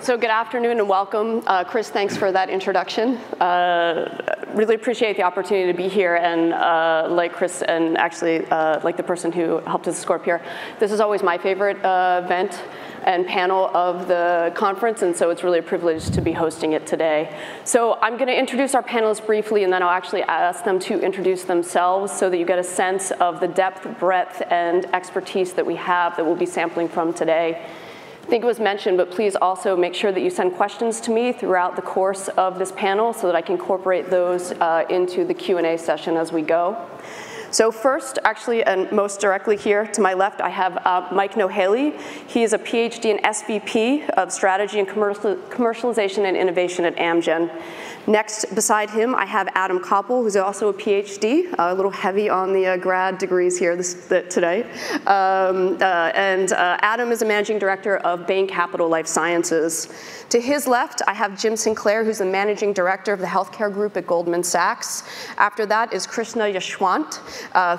right, so good afternoon and welcome. Chris, thanks for that introduction. Really appreciate the opportunity to be here, and like Chris, and actually like the person who helped us score up here, this is always my favorite event and panel of the conference, and so it's really a privilege to be hosting it today. So I'm going to introduce our panelists briefly, and then I'll actually ask them to introduce themselves so that you get a sense of the depth, breadth, and expertise that we have that we'll be sampling from today. I think it was mentioned, but please also make sure that you send questions to me throughout the course of this panel so that I can incorporate those into the Q&A session as we go. So first, actually, and most directly here to my left, I have Mike Nohaile. He is a PhD and SVP of Strategy and Commercialization and Innovation at Amgen. Next, beside him, I have Adam Koppel, who's also a PhD, a little heavy on the grad degrees here today. Adam is a managing director of Bain Capital Life Sciences. To his left, I have Jim Sinclair, who's the managing director of the healthcare group at Goldman Sachs. After that is Krishna Yeshwant,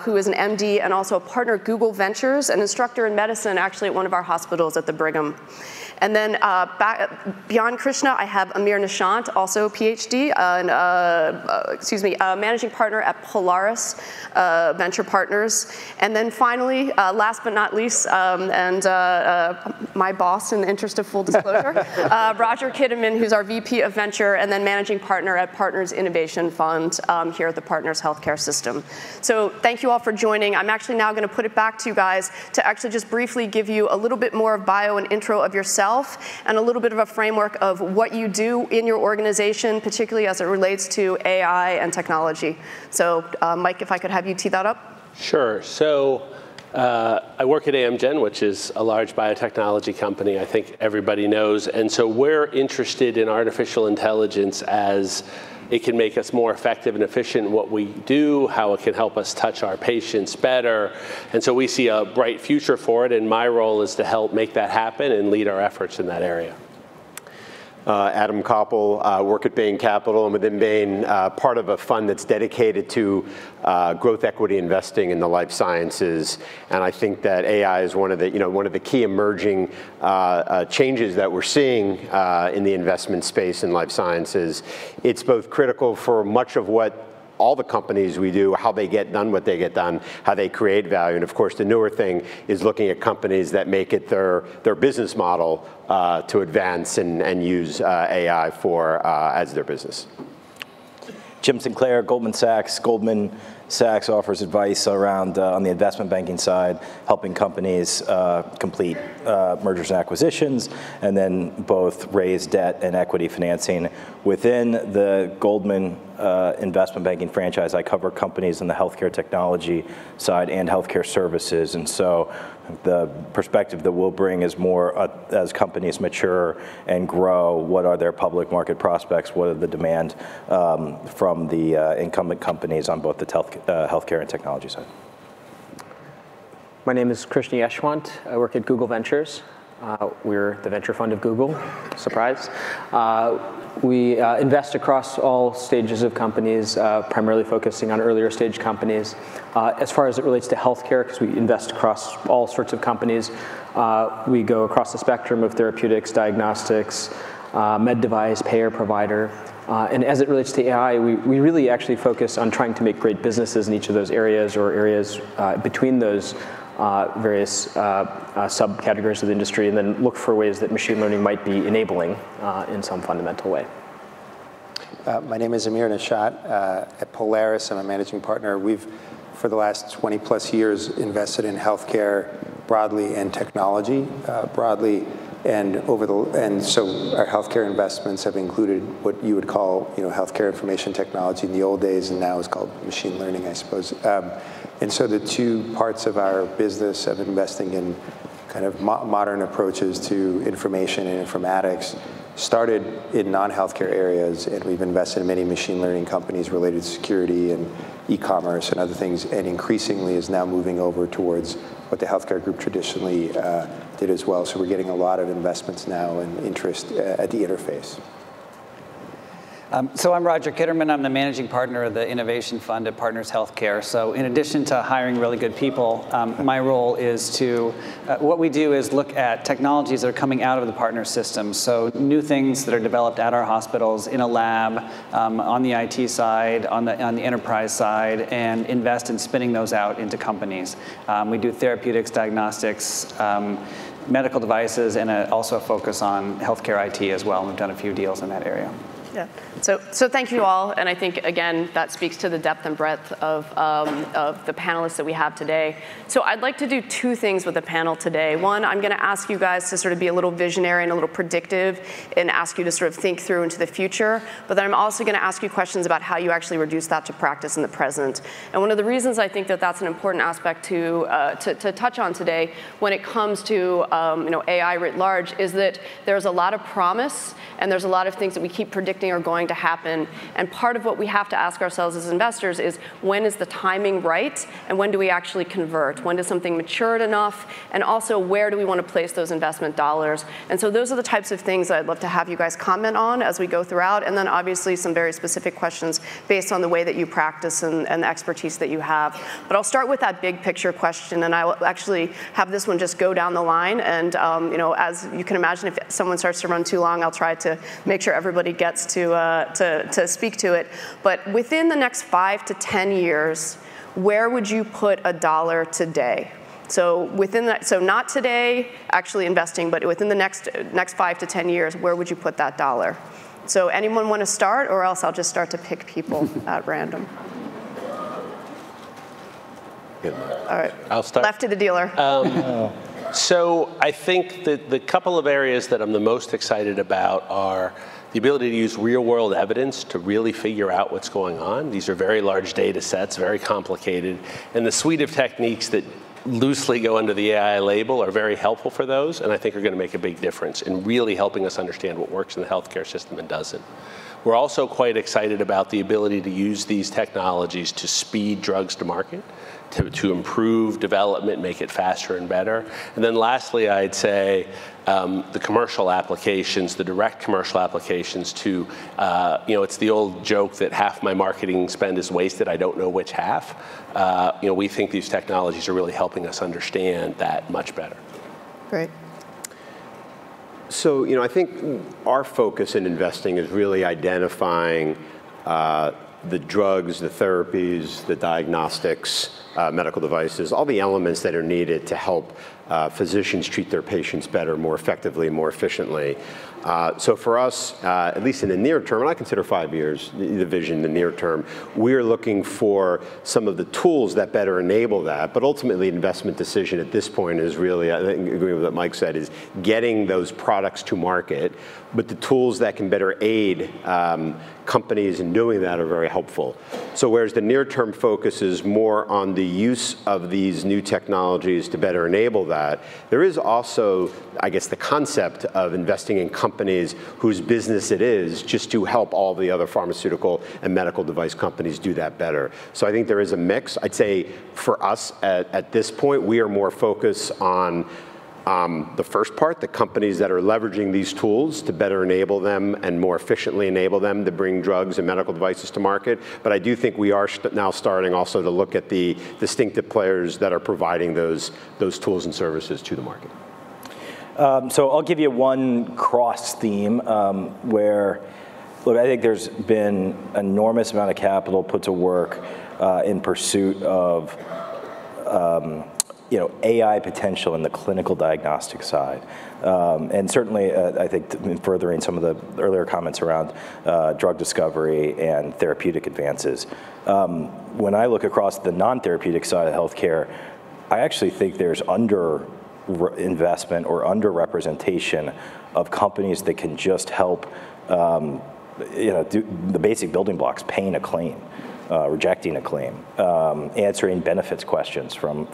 who is an MD and also a partner at Google Ventures, an instructor in medicine actually at one of our hospitals at the Brigham. And then beyond Krishna, I have Amir Nashat, also a PhD, managing partner at Polaris Venture Partners. And then finally, last but not least, my boss in the interest of full disclosure, Roger Kitterman, who's our VP of Venture and then managing partner at Partners Innovation Fund here at the Partners Healthcare System. So thank you all for joining. I'm actually now going to put it back to you guys to actually just briefly give you a little bit more of bio and intro of yourself, and a little bit of a framework of what you do in your organization, particularly as it relates to AI and technology. So Mike, if I could have you tee that up. Sure. So I work at Amgen, which is a large biotechnology company I think everybody knows. And so we're interested in artificial intelligence as it can make us more effective and efficient in what we do, how it can help us touch our patients better. And so we see a bright future for it, and my role is to help make that happen and lead our efforts in that area. Adam Koppel, work at Bain Capital, and within Bain, part of a fund that's dedicated to growth equity investing in the life sciences. And I think that AI is one of the key emerging changes that we're seeing in the investment space in life sciences. It's both critical for much of what all the companies we do, how they get done what they get done, how they create value. And of course, the newer thing is looking at companies that make it their business model to advance and use AI for as their business. Jim Sinclair, Goldman Sachs. Goldman Sachs offers advice around on the investment banking side, helping companies complete mergers and acquisitions, and then both raise debt and equity financing. Within the Goldman investment banking franchise, I cover companies in the healthcare technology side and healthcare services, and so the perspective that we'll bring is more as companies mature and grow, what are their public market prospects, what are the demand from the incumbent companies on both the healthcare and technology side. My name is Krishna Yeshwant. I work at Google Ventures. We're the venture fund of Google, surprise. We invest across all stages of companies, primarily focusing on earlier stage companies. As far as it relates to healthcare, because we invest across all sorts of companies, we go across the spectrum of therapeutics, diagnostics, med device, payer, provider. And as it relates to AI, we really actually focus on trying to make great businesses in each of those areas, or areas between those various subcategories of the industry, and then look for ways that machine learning might be enabling in some fundamental way. My name is Amir Nashat. At Polaris, I'm a managing partner. We've, for the last 20 plus years, invested in healthcare broadly and technology broadly, and so our healthcare investments have included what you would call, healthcare information technology in the old days, and now is called machine learning, I suppose. And so the two parts of our business of investing in kind of modern approaches to information and informatics started in non-healthcare areas, and we've invested in many machine learning companies related to security and e-commerce and other things, and increasingly is now moving over towards what the healthcare group traditionally did as well. So we're getting a lot of investments now and interest at the interface. So I'm Roger Kitterman. I'm the managing partner of the Innovation Fund at Partners Healthcare. So in addition to hiring really good people, my role is to, what we do is look at technologies that are coming out of the Partners system. So new things that are developed at our hospitals, in a lab, on the IT side, on the enterprise side, and invest in spinning those out into companies. We do therapeutics, diagnostics, medical devices, and also a focus on healthcare IT as well. We've done a few deals in that area. Yeah. So thank you all, and I think again that speaks to the depth and breadth of the panelists that we have today. So I'd like to do two things with the panel today. One, I'm going to ask you guys to sort of be a little visionary and a little predictive, and ask you to sort of think through into the future. But then I'm also going to ask you questions about how you actually reduce that to practice in the present. And one of the reasons I think that that's an important aspect to touch on today, when it comes to AI writ large, is that there's a lot of promise and there's a lot of things that we keep predicting are going to happen. And part of what we have to ask ourselves as investors is, when is the timing right, and when do we actually convert? When does something mature enough? And also, where do we want to place those investment dollars? And so those are the types of things that I'd love to have you guys comment on as we go throughout, and then obviously some very specific questions based on the way that you practice and the expertise that you have. But I'll start with that big picture question, and I will actually have this one just go down the line. And as you can imagine, if someone starts to run too long, I'll try to make sure everybody gets to speak to it. But within the next 5 to 10 years, where would you put a dollar today? So within that, so not today actually investing, but within the next 5 to 10 years, where would you put that dollar? So anyone want to start, or else I'll just start to pick people at random. Good. All right, I'll start. Left to the dealer. So I think that the couple of areas that I'm the most excited about are the ability to use real-world evidence to really figure out what's going on. These are very large data sets, very complicated. And the suite of techniques that loosely go under the AI label are very helpful for those, and I think are going to make a big difference in really helping us understand what works in the healthcare system and doesn't. We're also quite excited about the ability to use these technologies to speed drugs to market, to improve development, make it faster and better. And then lastly, I'd say the commercial applications, the direct commercial applications to, it's the old joke that half my marketing spend is wasted, I don't know which half. We think these technologies are really helping us understand that much better. Great. So, I think our focus in investing is really identifying the drugs, the therapies, the diagnostics, medical devices, all the elements that are needed to help physicians treat their patients better, more effectively, more efficiently. So for us, at least in the near term, and I consider 5 years the vision, the near term, we're looking for some of the tools that better enable that. But ultimately, investment decision at this point is really, I think, agree with what Mike said, is getting those products to market. But the tools that can better aid companies in doing that are very helpful. So whereas the near term focus is more on the use of these new technologies to better enable that, there is also, I guess, the concept of investing in companies whose business it is just to help all the other pharmaceutical and medical device companies do that better. So I think there is a mix. I'd say for us at this point, we are more focused on the first part, the companies that are leveraging these tools to better enable them and more efficiently enable them to bring drugs and medical devices to market. But I do think we are now starting also to look at the distinctive players that are providing those tools and services to the market. So I'll give you one cross theme where, look, I think there's been an enormous amount of capital put to work in pursuit of AI potential in the clinical diagnostic side. And certainly, I think, furthering some of the earlier comments around drug discovery and therapeutic advances. When I look across the non-therapeutic side of healthcare, I actually think there's under-investment or under-representation of companies that can just help do the basic building blocks, paying a claim. Rejecting a claim, answering benefits questions from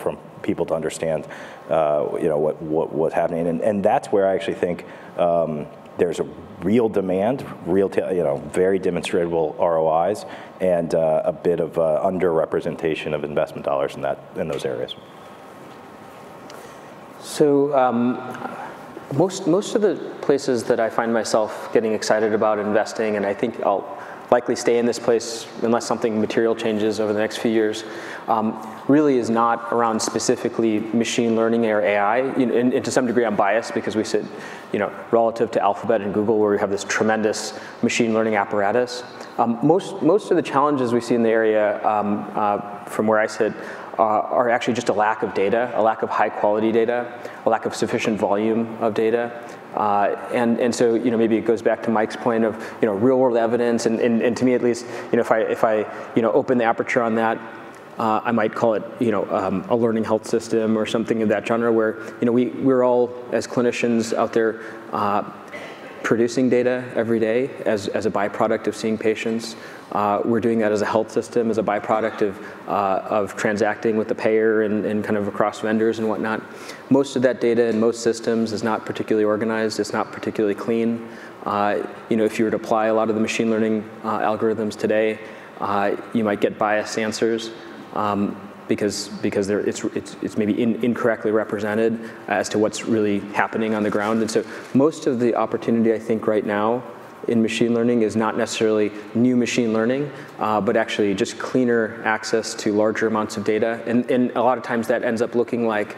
people to understand, what's happening, and that's where I actually think there's a real demand, very demonstrable ROIs, and a bit of underrepresentation of investment dollars in those areas. So most of the places that I find myself getting excited about investing, and I think I'll likely stay in this place unless something material changes over the next few years, really is not around specifically machine learning or AI. And to some degree, I'm biased because we sit, relative to Alphabet and Google, where we have this tremendous machine learning apparatus. Most of the challenges we see in the area, from where I sit, are actually just a lack of data, a lack of high quality data, a lack of sufficient volume of data. And so, maybe it goes back to Mike's point of, real world evidence, and to me at least, if I open the aperture on that, I might call it, a learning health system or something of that genre where, we're all, as clinicians out there, producing data every day as a byproduct of seeing patients. We're doing that as a health system, as a byproduct of transacting with the payer and kind of across vendors and whatnot. Most of that data in most systems is not particularly organized. It's not particularly clean. If you were to apply a lot of the machine learning algorithms today, you might get biased answers because it's maybe incorrectly represented as to what's really happening on the ground. And so most of the opportunity, I think, right now in machine learning is not necessarily new machine learning, but actually just cleaner access to larger amounts of data. And a lot of times that ends up looking like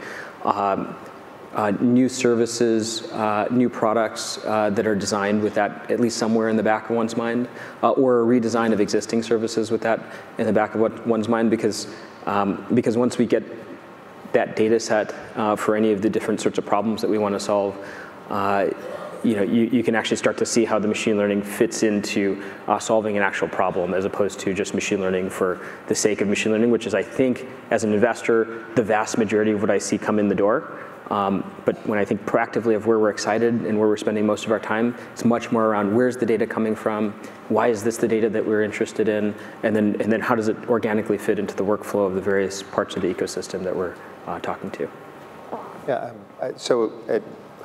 new services, new products that are designed with that at least somewhere in the back of one's mind, or a redesign of existing services with that in the back of one's mind, because once we get that data set for any of the different sorts of problems that we want to solve, you can actually start to see how the machine learning fits into solving an actual problem as opposed to just machine learning for the sake of machine learning, which is, I think, as an investor, the vast majority of what I see come in the door. But when I think proactively of where we're excited and where we're spending most of our time, it's much more around where's the data coming from, why is this the data that we're interested in, and then how does it organically fit into the workflow of the various parts of the ecosystem that we're talking to. Yeah,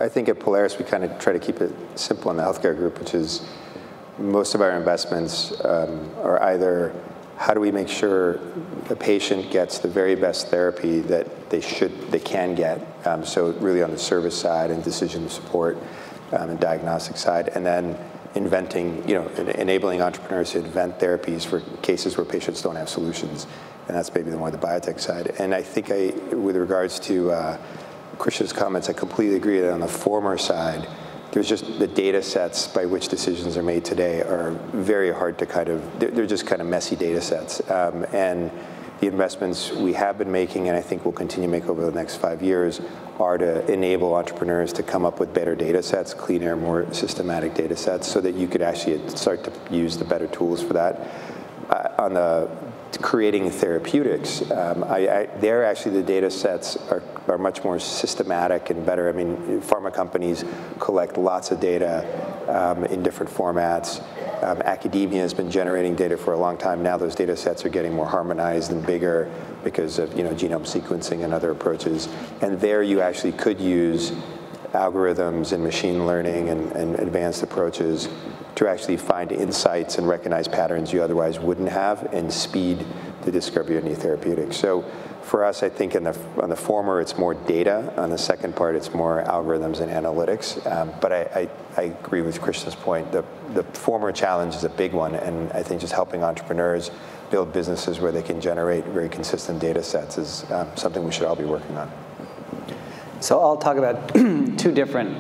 I think at Polaris we kind of try to keep it simple in the healthcare group, which is most of our investments are either how do we make sure the patient gets the very best therapy that they can get, so really on the service side and decision support and diagnostic side, and then inventing, enabling entrepreneurs to invent therapies for cases where patients don't have solutions, and that's maybe more the biotech side. And I think with regards to Krishna's comments, I completely agree that on the former side, there's just the data sets by which decisions are made today are very hard to they're just kind of messy data sets. And the investments we have been making, and I think we'll continue to make over the next 5 years, are to enable entrepreneurs to come up with better data sets, cleaner, more systematic data sets, so that you could actually start to use the better tools for that. On the creating therapeutics, they're actually, the data sets are much more systematic and better. I mean, pharma companies collect lots of data in different formats. Academia has been generating data for a long time. Now those data sets are getting more harmonized and bigger because of genome sequencing and other approaches. And there you actually could use algorithms and machine learning and advanced approaches to actually find insights and recognize patterns you otherwise wouldn't have and speed the discovery of new therapeutics. So for us, I think on the former, it's more data. On the second part, it's more algorithms and analytics. But I agree with Krishna's point. The former challenge is a big one, and I think just helping entrepreneurs build businesses where they can generate very consistent data sets is something we should all be working on. So I'll talk about two different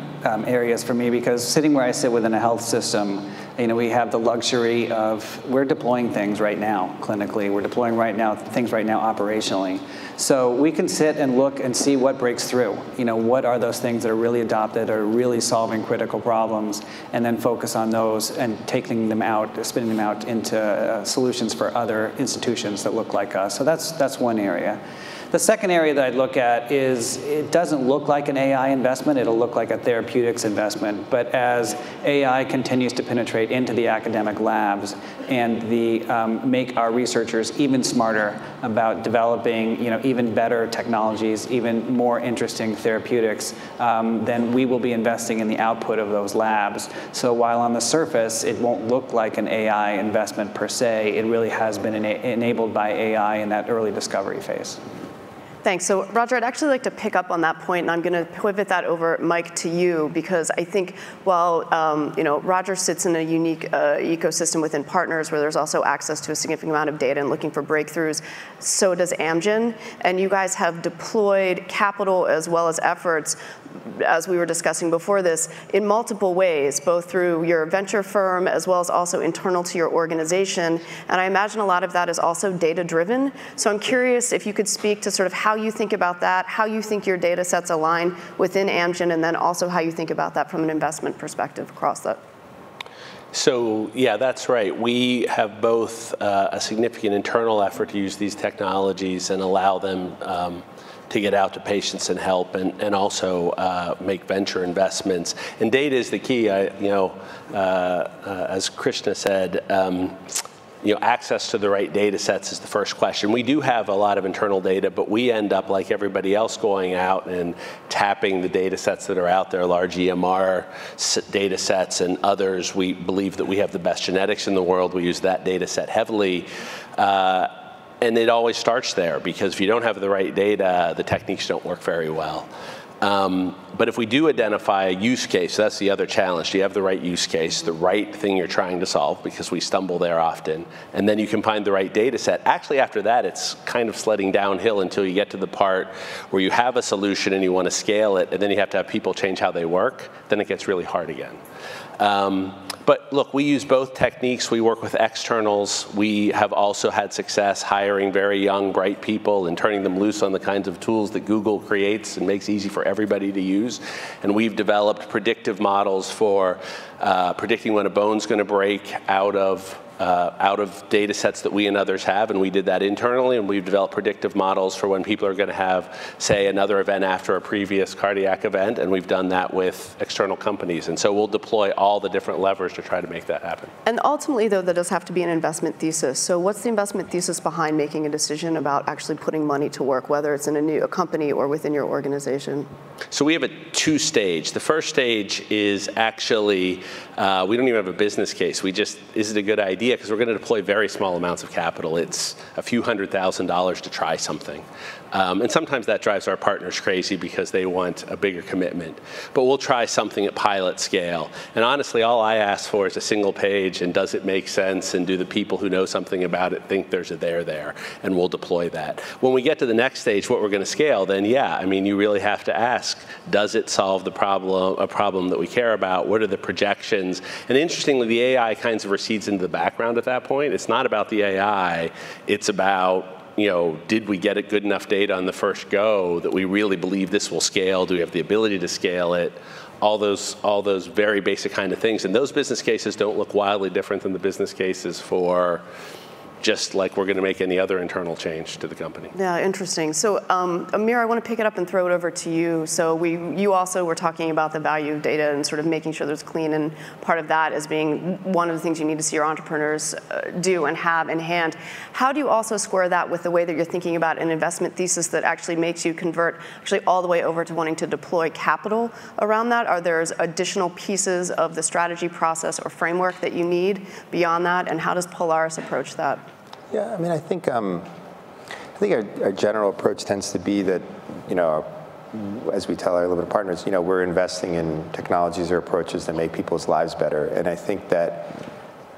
areas for me, because sitting where I sit within a health system, we have the luxury of, we're deploying things right now clinically. We're deploying things right now operationally. So we can sit and look and see what breaks through. What are those things that are really adopted or really solving critical problems, and then focus on those and taking them out, spinning them out into solutions for other institutions that look like us. So that's one area. The second area that I'd look at is, it doesn't look like an AI investment. It'll look like a therapeutics investment. But as AI continues to penetrate into the academic labs and make our researchers even smarter about developing even better technologies, even more interesting therapeutics, then we will be investing in the output of those labs. So while on the surface it won't look like an AI investment per se, it really has been enabled by AI in that early discovery phase. Thanks. So Roger, I'd actually like to pick up on that point, and I'm going to pivot that over, Mike, to you, because I think while Roger sits in a unique ecosystem within Partners where there's also access to a significant amount of data and looking for breakthroughs, so does Amgen. And you guys have deployed capital as well as efforts, as we were discussing before this, in multiple ways, both through your venture firm as well as also internal to your organization. And I imagine a lot of that is also data-driven. So I'm curious if you could speak to sort of how you think about that, how you think your data sets align within Amgen, and then also how you think about that from an investment perspective across that. So yeah, that's right. We have both a significant internal effort to use these technologies and allow them to get out to patients and help, and also make venture investments. And data is the key. As Krishna said, access to the right data sets is the first question. We do have a lot of internal data, but we end up, like everybody else, going out and tapping the data sets that are out there, large EMR data sets and others. We believe that we have the best genetics in the world. We use that data set heavily. And it always starts there, because if you don't have the right data, the techniques don't work very well. But if we do identify a use case, that's the other challenge. Do you have the right use case, the right thing you're trying to solve, because we stumble there often, and then you can find the right data set. Actually, after that, it's kind of sledding downhill until you get to the part where you have a solution and you want to scale it, and then you have to have people change how they work. Then it gets really hard again. But look, we use both techniques. We work with externals. We have also had success hiring very young, bright people and turning them loose on the kinds of tools that Google creates and makes easy for everybody to use. And we've developed predictive models for predicting when a bone's going to break out of data sets that we and others have, and we did that internally, and we've developed predictive models for when people are going to have, say, another event after a previous cardiac event, and we've done that with external companies. And so we'll deploy all the different levers to try to make that happen. And ultimately, though, there does have to be an investment thesis. So what's the investment thesis behind making a decision about actually putting money to work, whether it's in a company or within your organization? So we have a two-stage. The first stage is actually, we don't even have a business case. We just, is it a good idea? Because we're going to deploy very small amounts of capital. It's a few $100,000s to try something. And sometimes that drives our partners crazy because they want a bigger commitment. But we'll try something at pilot scale. And honestly, all I ask for is a single page, and does it make sense, and do the people who know something about it think there's a there there, and we'll deploy that. When we get to the next stage, what we're going to scale, then yeah, I mean, you really have to ask, does it solve the problem, a problem that we care about? What are the projections? And interestingly, the AI kind of recedes into the background at that point. It's not about the AI. It's about, did we get good enough data on the first go that we really believe this will scale? Do we have the ability to scale it? All those very basic kind of things. And those business cases don't look wildly different than the business cases for just like we're going to make any other internal change to the company. Yeah, interesting. So Amir, I want to pick it up and throw it over to you. So you also were talking about the value of data and sort of making sure there's clean, and part of that as being one of the things you need to see your entrepreneurs do and have in hand. How do you also square that with the way that you're thinking about an investment thesis that actually makes you convert all the way over to wanting to deploy capital around that? Are there additional pieces of the strategy process or framework that you need beyond that, and how does Polaris approach that? Yeah, I mean, I think our general approach tends to be that, as we tell our limited partners, we're investing in technologies or approaches that make people's lives better. And I think that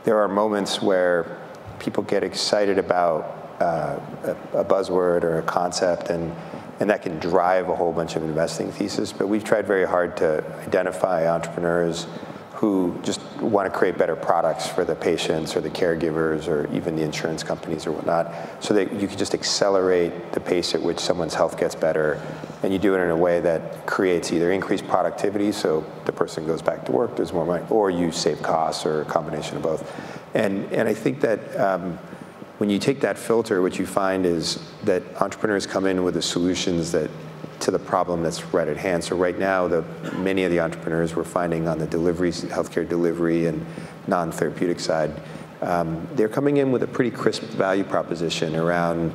there are moments where people get excited about a buzzword or a concept, and that can drive a whole bunch of investing thesis. But we've tried very hard to identify entrepreneurs who just want to create better products for the patients or the caregivers or even the insurance companies or whatnot, so that you can just accelerate the pace at which someone's health gets better, and you do it in a way that creates either increased productivity, so the person goes back to work, there's more money, or you save costs, or a combination of both. And I think that when you take that filter, what you find is that entrepreneurs come in with the solutions that to the problem that's right at hand. So right now, many of the entrepreneurs we're finding on the healthcare delivery and non-therapeutic side, they're coming in with a pretty crisp value proposition around,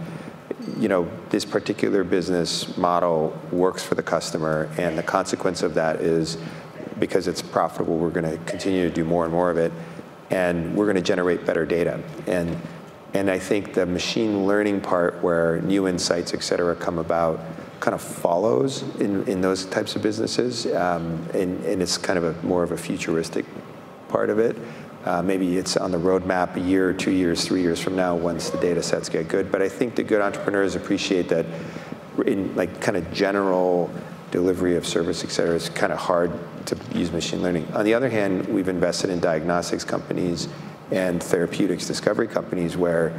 this particular business model works for the customer, and the consequence of that is, because it's profitable, we're going to continue to do more and more of it, and we're going to generate better data. And And I think the machine learning part where new insights, et cetera, come about kind of follows in those types of businesses. And it's kind of a more of a futuristic part of it. Maybe it's on the roadmap a year or 2 years, 3 years from now once the data sets get good. But I think the good entrepreneurs appreciate that in like kind of general delivery of service, et cetera, it's kind of hard to use machine learning. On the other hand, we've invested in diagnostics companies and therapeutics discovery companies where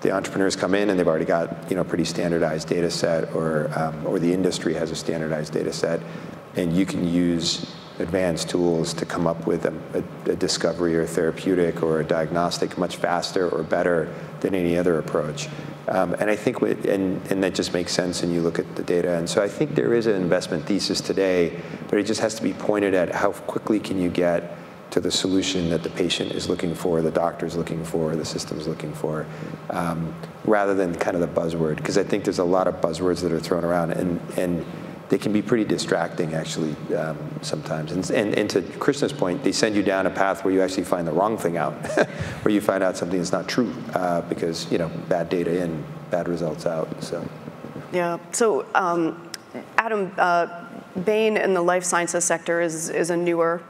the entrepreneurs come in and they've already got, you know, pretty standardized data set, or the industry has a standardized data set, and you can use advanced tools to come up with a discovery or therapeutic or a diagnostic much faster or better than any other approach. And I think, and that just makes sense, and you look at the data. And so I think there is an investment thesis today, but it just has to be pointed at how quickly can you get to the solution that the patient is looking for, the doctor's looking for, the system's looking for, rather than kind of the buzzword. Because I think there's a lot of buzzwords that are thrown around, and they can be pretty distracting, actually, sometimes. And to Krishna's point, they send you down a path where you actually find the wrong thing out, where you find out something that's not true, because, you know, bad data in, bad results out. So, yeah. So, Adam, Bain in the life sciences sector is a newer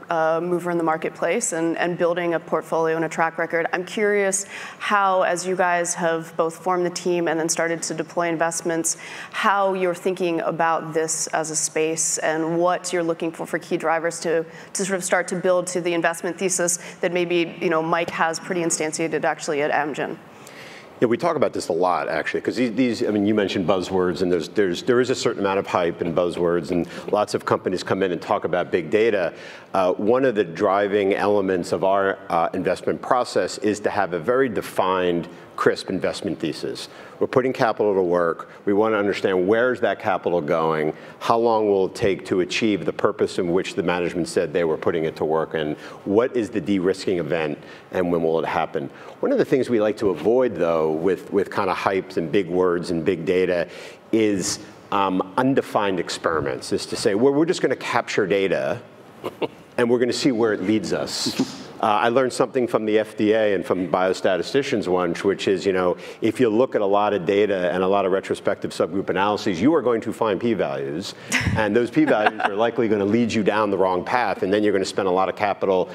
mover in the marketplace and building a portfolio and a track record. I'm curious how, as you guys have both formed the team and then started to deploy investments, how you're thinking about this as a space and what you're looking for key drivers to sort of start to build to the investment thesis that maybe, you know, Mike has pretty instantiated actually at Amgen. Yeah, we talk about this a lot, actually, because these, I mean, you mentioned buzzwords, and there is a certain amount of hype in buzzwords, and lots of companies come in and talk about big data. One of the driving elements of our investment process is to have a very defined, crisp investment thesis. We're putting capital to work. We want to understand where is that capital going, how long will it take to achieve the purpose in which the management said they were putting it to work, and what is the de-risking event, and when will it happen? One of the things we like to avoid, though, with kind of hypes and big words and big data is undefined experiments, is to say, well, we're just going to capture data, and we're going to see where it leads us. I learned something from the FDA and from biostatisticians once, which is, you know, if you look at a lot of data and a lot of retrospective subgroup analyses, you are going to find p-values, and those p-values are likely going to lead you down the wrong path, and then you're going to spend a lot of capital,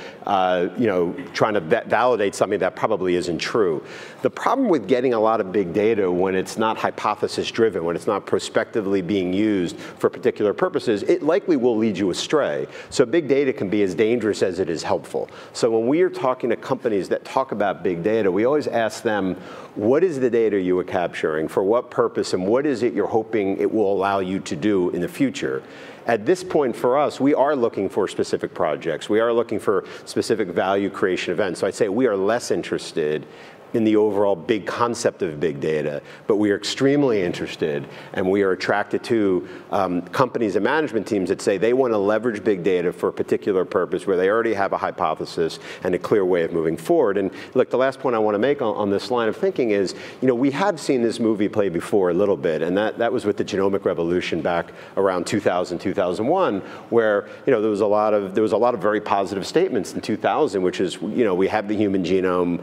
you know, trying to validate something that probably isn't true. The problem with getting a lot of big data when it's not hypothesis-driven, when it's not prospectively being used for particular purposes, it likely will lead you astray. So big data can be as dangerous as it is helpful. So when we are talking to companies that talk about big data, we always ask them, what is the data you are capturing, for what purpose, and what is it you're hoping it will allow you to do in the future? At this point for us, we are looking for specific projects. We are looking for specific value creation events. So I'd say we are less interested in the overall big concept of big data, but we are extremely interested, and we are attracted to companies and management teams that say they want to leverage big data for a particular purpose where they already have a hypothesis and a clear way of moving forward. And look, the last point I want to make on this line of thinking is, you know, we have seen this movie play before a little bit, and that was with the genomic revolution back around 2000, 2001, where, you know, there was a lot of very positive statements in 2000, which is, you know, we have the human genome,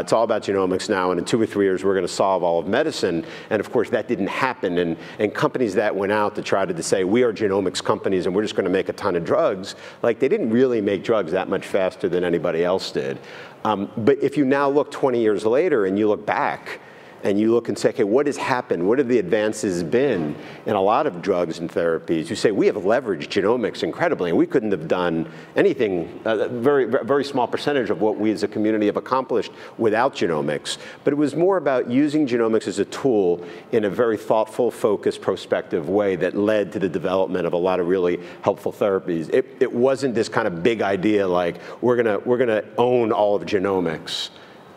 it's all about genomics now, and in 2 or 3 years we're going to solve all of medicine. And of course that didn't happen, and companies that went out to try to say we are genomics companies and we're just going to make a ton of drugs, like, they didn't really make drugs that much faster than anybody else did. But if you now look 20 years later and you look back and you look and say, okay, what has happened? What have the advances been in a lot of drugs and therapies? You say, we have leveraged genomics incredibly, and we couldn't have done anything, a very, very small percentage of what we as a community have accomplished without genomics. But it was more about using genomics as a tool in a very thoughtful, focused, prospective way that led to the development of a lot of really helpful therapies. It wasn't this kind of big idea like, we're gonna own all of genomics,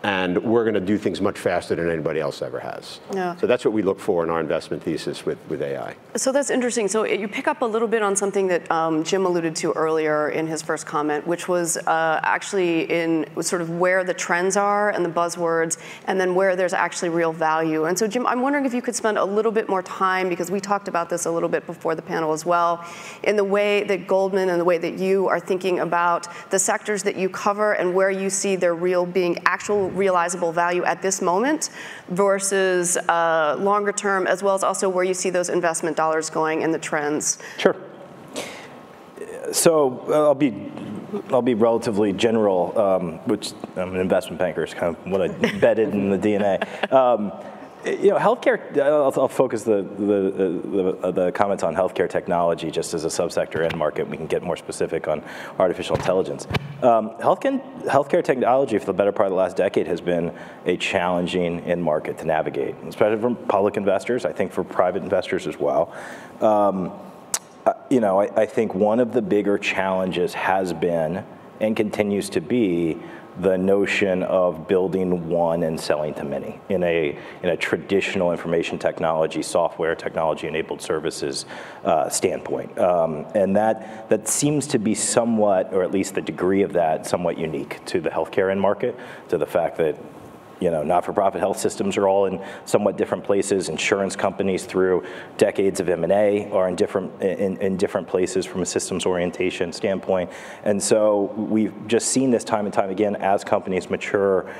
and we're going to do things much faster than anybody else ever has. Yeah. So that's what we look for in our investment thesis with AI. So that's interesting. So you pick up a little bit on something that Jim alluded to earlier in his first comment, which was actually in sort of where the trends are and the buzzwords, and then where there's actually real value. And so, Jim, I'm wondering if you could spend a little bit more time, because we talked about this a little bit before the panel as well, in the way that Goldman and the way that you are thinking about the sectors that you cover and where you see there being actual realizable value at this moment versus longer term, as well as also where you see those investment dollars going and the trends? Sure. So I'll be relatively general, which I'm an investment banker, is kind of what I embedded in the DNA. You know, healthcare. I'll focus the comments on healthcare technology just as a subsector and market. We can get more specific on artificial intelligence. Healthcare technology for the better part of the last decade has been a challenging end market to navigate, especially from public investors. I think for private investors as well. You know, I think one of the bigger challenges has been and continues to be the notion of building one and selling to many in a traditional information technology, software technology-enabled services standpoint, and that seems to be somewhat, or at least the degree of that, somewhat unique to the healthcare end market, to the fact that, you know, not-for-profit health systems are all in somewhat different places. Insurance companies, through decades of M&A, are in different places from a systems orientation standpoint. And so we've just seen this time and time again as companies mature,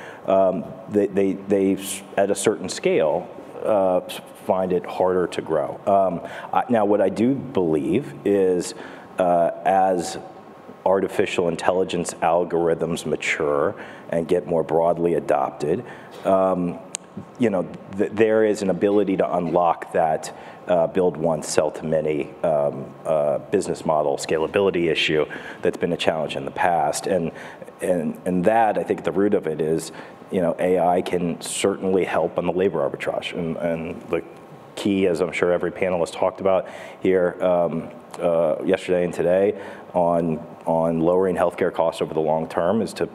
they at a certain scale find it harder to grow. Now, what I do believe is as artificial intelligence algorithms mature and get more broadly adopted, you know, there is an ability to unlock that build one, sell to many business model scalability issue that's been a challenge in the past. And that, I think, the root of it is, you know, AI can certainly help on the labor arbitrage and the key, as I'm sure every panelist talked about here yesterday and today, on lowering healthcare costs over the long term is to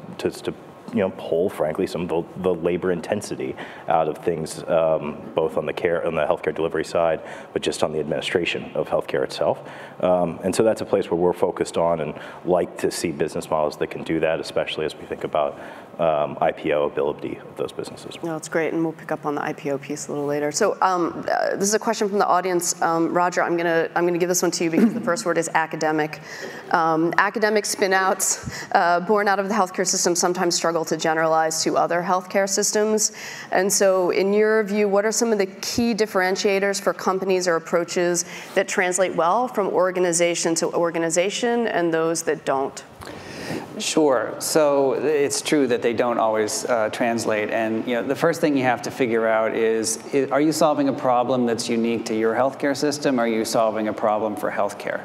you know, pull, frankly, some of the labor intensity out of things, both on the healthcare delivery side, but just on the administration of healthcare itself. And so that's a place where we're focused on and like to see business models that can do that, especially as we think about IPO ability of those businesses. No, it's great, and we'll pick up on the IPO piece a little later. So this is a question from the audience. Roger, I'm gonna give this one to you because the first word is academic. Academic spin-outs born out of the healthcare system sometimes struggle to generalize to other healthcare systems. And so in your view, what are some of the key differentiators for companies or approaches that translate well from organization to organization and those that don't? Sure. So it's true that they don't always translate. And you know, the first thing you have to figure out is, are you solving a problem that's unique to your healthcare system? Or are you solving a problem for healthcare?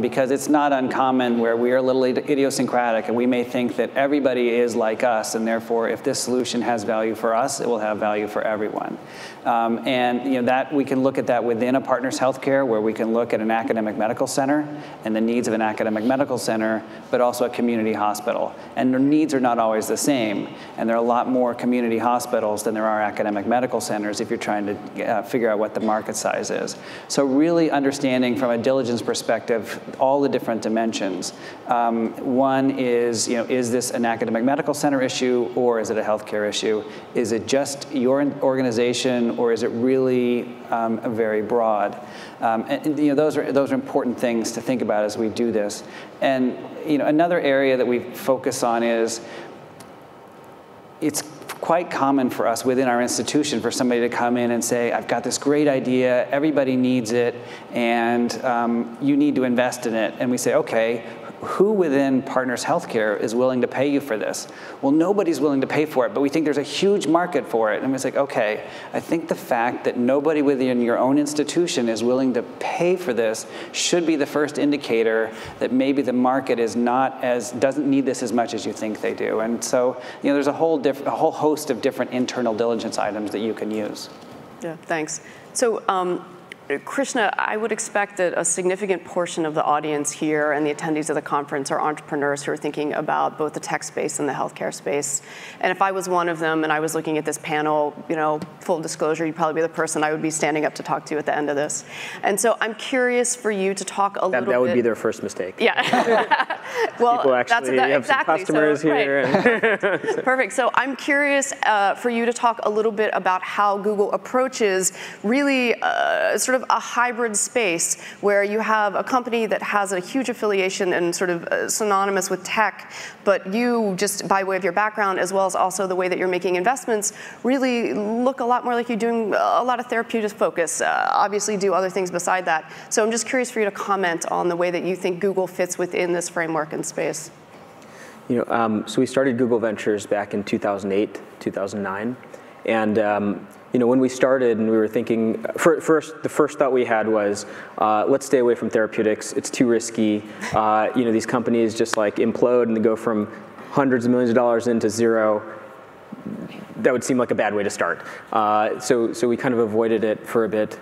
Because it's not uncommon where we are a little idiosyncratic and we may think that everybody is like us, and therefore if this solution has value for us, it will have value for everyone. And you know, that we can look at that within a Partners Healthcare, where we can look at an academic medical center and the needs of an academic medical center, but also a community hospital. And their needs are not always the same. And there are a lot more community hospitals than there are academic medical centers if you're trying to figure out what the market size is. So really understanding from a diligence perspective all the different dimensions. One is, you know, is this an academic medical center issue or is it a healthcare issue? Is it just your organization or is it really very broad? And you know, those are important things to think about as we do this. And you know, another area that we focus on is it's quite common for us within our institution for somebody to come in and say, I've got this great idea, everybody needs it, and you need to invest in it. And we say, okay, who within Partners Healthcare is willing to pay you for this? Well, nobody's willing to pay for it, but we think there's a huge market for it. And it's like, okay, I think the fact that nobody within your own institution is willing to pay for this should be the first indicator that maybe the market is doesn't need this as much as you think they do. And so, you know, there's a whole host of different internal diligence items that you can use. Yeah, thanks. So, Krishna, I would expect that a significant portion of the audience here and the attendees of the conference are entrepreneurs who are thinking about both the tech space and the healthcare space. And if I was one of them and I was looking at this panel, you know, full disclosure, you'd probably be the person I would be standing up to talk to at the end of this. And so I'm curious for you to talk a little bit. That would be their first mistake. Yeah. Well, people actually have exactly. Some customers so, here. Right. And perfect. So I'm curious for you to talk a little bit about how Google approaches really sort sort of a hybrid space where you have a company that has a huge affiliation and sort of synonymous with tech, but you just by way of your background as well as also the way that you're making investments really look a lot more like you're doing a lot of therapeutic focus, obviously do other things beside that. So I'm just curious for you to comment on the way that you think Google fits within this framework and space. You know, so we started Google Ventures back in 2008, 2009. And you know, when we started and we were thinking, the first thought we had was, let's stay away from therapeutics. It's too risky. You know, these companies just like implode and they go from hundreds of millions of dollars into zero. That would seem like a bad way to start. So we kind of avoided it for a bit.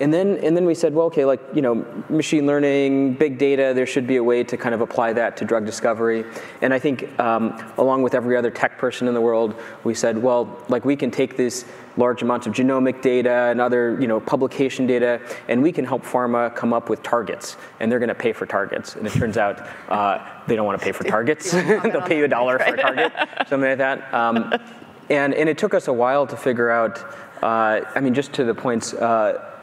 And then we said, well, okay, like, you know, machine learning, big data, there should be a way to kind of apply that to drug discovery. And I think along with every other tech person in the world, we said, well, like, we can take these large amounts of genomic data and other, you know, publication data, and we can help pharma come up with targets, and they're going to pay for targets. And it turns out they don't want to pay for targets. They'll pay you $1 for a target, something like that. And it took us a while to figure out, I mean, just to the points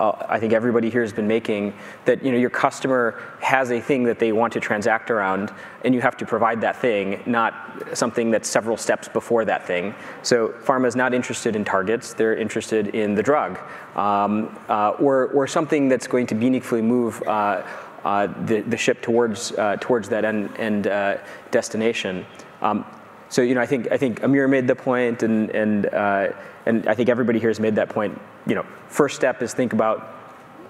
I think everybody here has been making, that, you know, your customer has a thing that they want to transact around, and you have to provide that thing, not something that's several steps before that thing. So pharma is not interested in targets. They're interested in the drug, or something that's going to meaningfully move the ship towards, towards that end destination. So, you know, I think Amir made the point, and I think everybody here has made that point. You know, first step is think about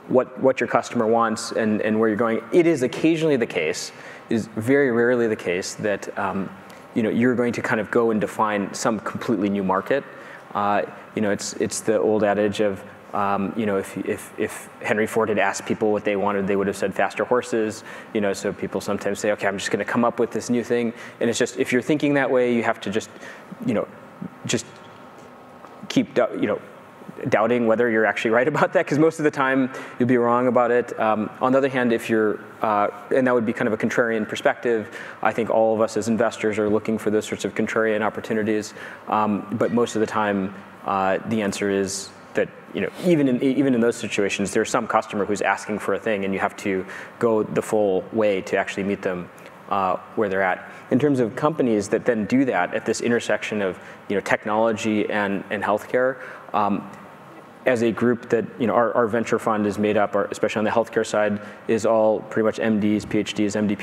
what your customer wants and where you're going. It is occasionally the case, it is very rarely the case that you know, you're going to kind of go and define some completely new market. You know, it's the old adage of you know, if Henry Ford had asked people what they wanted, they would have said faster horses. You know, so people sometimes say, okay, I'm just going to come up with this new thing. And it's just, if you're thinking that way, you have to just, you know, just keep, you know, doubting whether you're actually right about that, because most of the time you'll be wrong about it. On the other hand, if you're, and that would be kind of a contrarian perspective. I think all of us as investors are looking for those sorts of contrarian opportunities. But most of the time, the answer is that, you know, even in those situations, there's some customer who's asking for a thing, and you have to go the full way to actually meet them where they're at. In terms of companies that then do that at this intersection of, you know, technology and healthcare, as a group that, you know, our venture fund is made up, especially on the healthcare side, is all pretty much MDs, PhDs, MD,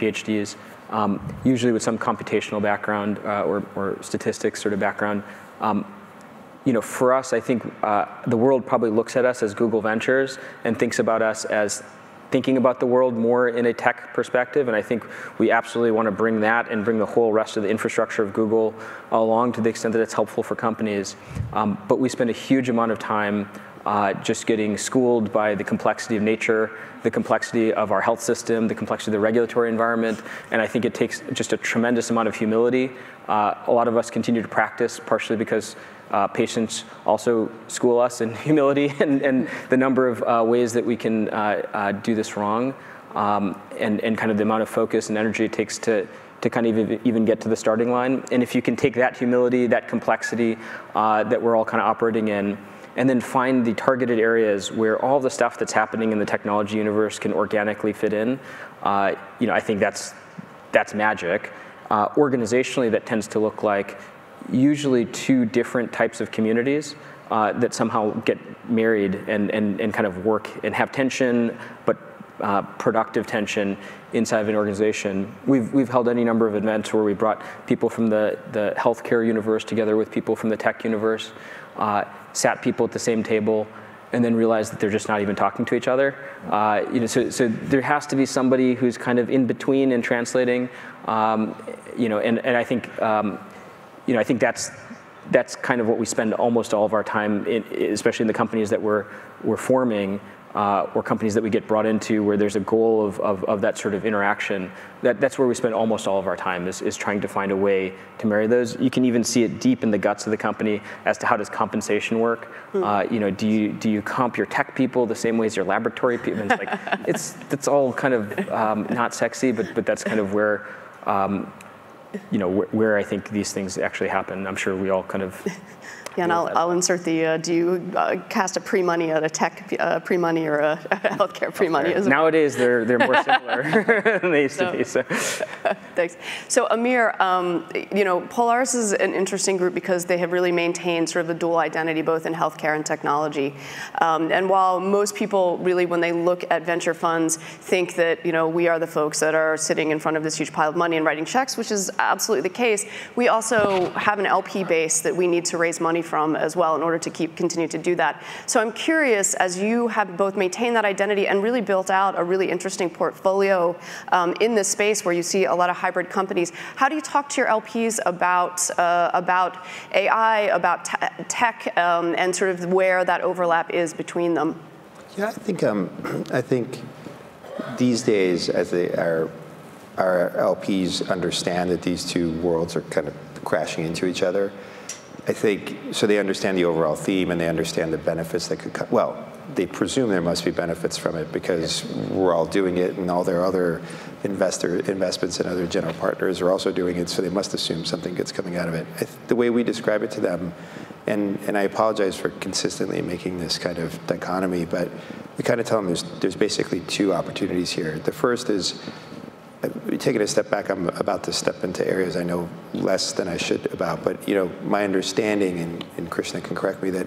PhDs, usually with some computational background or statistics sort of background. You know, for us, I think the world probably looks at us as Google Ventures and thinks about us as thinking about the world more in a tech perspective. And I think we absolutely want to bring that and bring the whole rest of the infrastructure of Google along to the extent that it's helpful for companies. But we spend a huge amount of time just getting schooled by the complexity of nature, the complexity of our health system, the complexity of the regulatory environment. And I think it takes just a tremendous amount of humility. A lot of us continue to practice, partially because patients also school us in humility and the number of ways that we can do this wrong, and kind of the amount of focus and energy it takes to kind of even get to the starting line. And if you can take that humility, that complexity that we're all kind of operating in, and then find the targeted areas where all the stuff that's happening in the technology universe can organically fit in, you know, I think that's magic. Organizationally, that tends to look like usually two different types of communities that somehow get married and kind of work and have tension, but productive tension inside of an organization. We've held any number of events where we brought people from the healthcare universe together with people from the tech universe, sat people at the same table, and then realized that they're just not even talking to each other. You know, so there has to be somebody who's kind of in between and translating. You know, and I think you know, I think that's kind of what we spend almost all of our time, especially in the companies that we're forming, or companies that we get brought into, where there's a goal of that sort of interaction. That's where we spend almost all of our time, is trying to find a way to marry those. You can even see it deep in the guts of the company as to how does compensation work. You know, do you comp your tech people the same way as your laboratory people? And it's like that's all kind of not sexy, but that's kind of where. You know, where I think these things actually happen. I'm sure we all kind of Yeah, and I'll insert the do you cast a pre-money at a tech pre-money or a healthcare pre-money? As well. Nowadays, they're more similar than they used to be. So. Thanks. So Amir, you know, Polaris is an interesting group because they have really maintained sort of a dual identity both in healthcare and technology. And while most people really, when they look at venture funds, think that, you know, we are the folks that are sitting in front of this huge pile of money and writing checks, which is absolutely the case, we also have an LP base that we need to raise money from as well in order to continue to do that. So I'm curious, as you have both maintained that identity and really built out a really interesting portfolio in this space where you see a lot of hybrid companies, how do you talk to your LPs about AI, about tech, and sort of where that overlap is between them? Yeah, I think these days, as they are, our LPs understand that these two worlds are kind of crashing into each other. I think, so they understand the overall theme and they understand the benefits that could come. Well, they presume there must be benefits from it because we're all doing it and all their other investments and other general partners are also doing it, so they must assume something good's coming out of it. The way we describe it to them, and I apologize for consistently making this kind of dichotomy, but we kind of tell them there's basically two opportunities here. The first is, taking a step back, I'm about to step into areas I know less than I should about, but you know, my understanding, and Krishna can correct me, that